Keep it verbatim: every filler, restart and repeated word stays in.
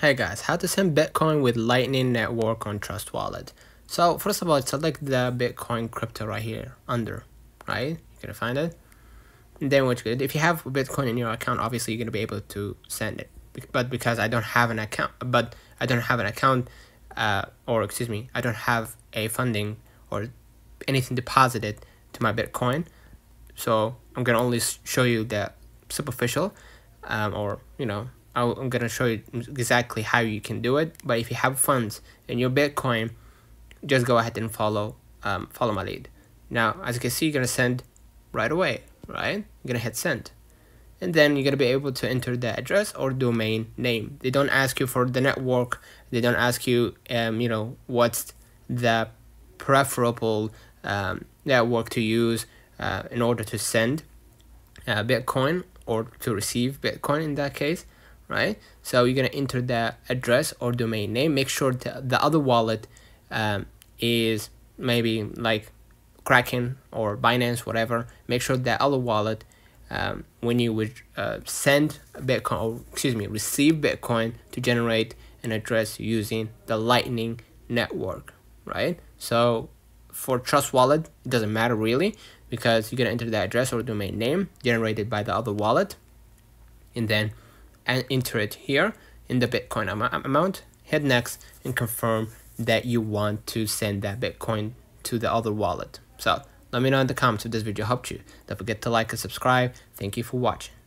Hey guys, how to send Bitcoin with Lightning Network on Trust Wallet. So first of all, select the Bitcoin crypto right here under, right? You're gonna find it. And then what you gonna do, if you have Bitcoin in your account, obviously you're gonna be able to send it. But because I don't have an account, but I don't have an account, uh, or excuse me, I don't have a funding or anything deposited to my Bitcoin. So I'm gonna only show you the superficial, um, or you know. I'm gonna show you exactly how you can do it, but if you have funds in your Bitcoin, just go ahead and follow um, follow my lead. Now, as you can see, you're gonna send right away, right? You're gonna hit send, and then you're gonna be able to enter the address or domain name. They don't ask you for the network. They don't ask you, um, you know, what's the preferable um, network to use uh, in order to send uh, Bitcoin or to receive Bitcoin in that case. Right, so you're gonna enter the address or domain name. Make sure that the other wallet um, is maybe like Kraken or Binance, whatever. Make sure that other wallet, um, when you would uh, send Bitcoin or excuse me, receive Bitcoin, to generate an address using the Lightning Network. Right, so for Trust Wallet, it doesn't matter really because you're gonna enter the address or domain name generated by the other wallet, and then. And enter it here in the Bitcoin amount, hit next and confirm that you want to send that Bitcoin to the other wallet. So let me know in the comments if this video helped you. Don't forget to like and subscribe. Thank you for watching.